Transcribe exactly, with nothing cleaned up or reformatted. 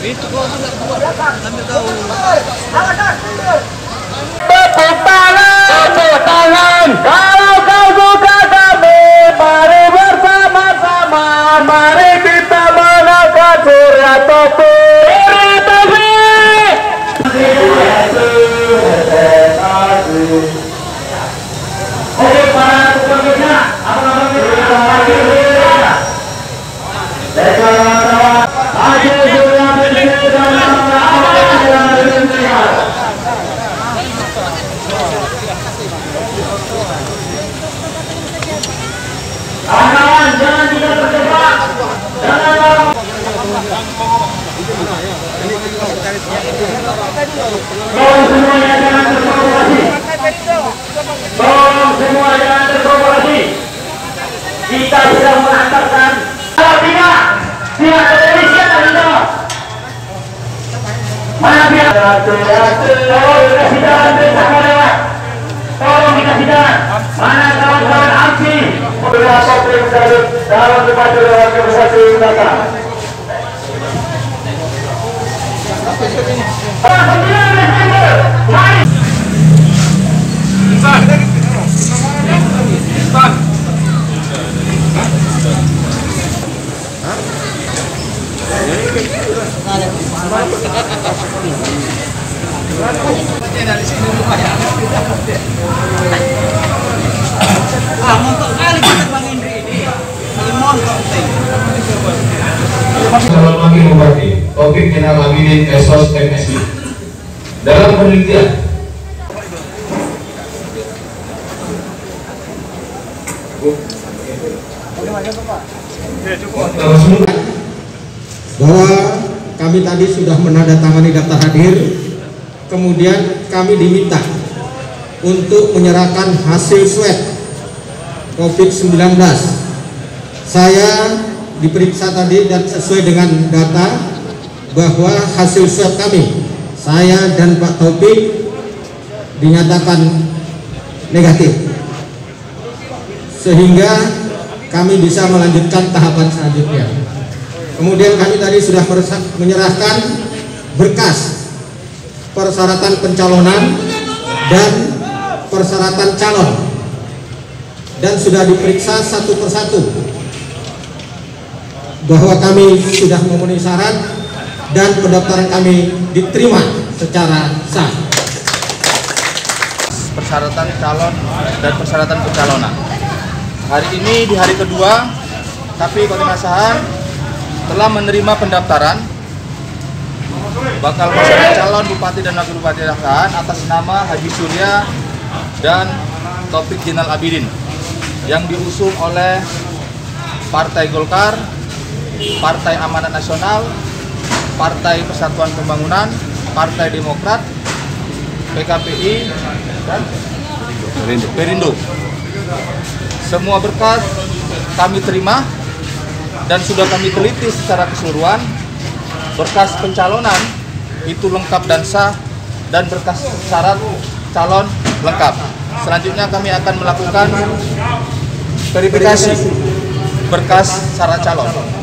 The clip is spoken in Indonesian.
Itu kok enggak buat sampai tahu. Tepuk tangan, tepuk tangan. Kalau kau buka kami, mari bersama-sama, mari kita menangkan surya Taufik. Taufik. Oke para pekerja, apa Kawan-kawan, jangan juga terjebak. Jangan dong. Tolong semua yang jangan terprovokasi. Tolong semua jangan terprovokasi. Kita sudah mengantarkan. Kalau tidak, pihak Indonesia tanggung jawab. Mana pihak? Tolong dikasih jalan bersama lewat. Tolong dikasih jalan. Mana kawan-kawan aksi? Berapa persen dalam debat dalam konversasi data? Ah, montok kali kita Bang Indri ini. Kali montok sih. Selamat pagi Bupati Taufik Zainal Abidin S O S M S I. Dalam penelitian bahwa kami tadi sudah menandatangani daftar hadir, kemudian kami diminta untuk menyerahkan hasil swab COVID sembilan belas. Saya diperiksa tadi dan sesuai dengan data bahwa hasil swab kami, saya dan Pak Taufik, dinyatakan negatif, sehingga kami bisa melanjutkan tahapan selanjutnya. Kemudian kami tadi sudah menyerahkan berkas persyaratan pencalonan dan persyaratan calon, dan sudah diperiksa satu persatu bahwa kami sudah memenuhi syarat dan pendaftaran kami diterima secara sah. Persyaratan calon dan persyaratan pencalonan hari ini di hari kedua, K P U Asahan telah menerima pendaftaran bakal pasangan calon Bupati dan Wakil Bupati Asahan atas nama Haji Surya dan Taufik Zainal Abidin yang diusung oleh Partai Golkar, Partai Amanat Nasional, Partai Persatuan Pembangunan, Partai Demokrat, P K P I, dan Perindo. Semua berkas kami terima dan sudah kami teliti secara keseluruhan. Berkas pencalonan itu lengkap dan sah, dan berkas syarat calon lengkap. Selanjutnya kami akan melakukan verifikasi berkas syarat calon.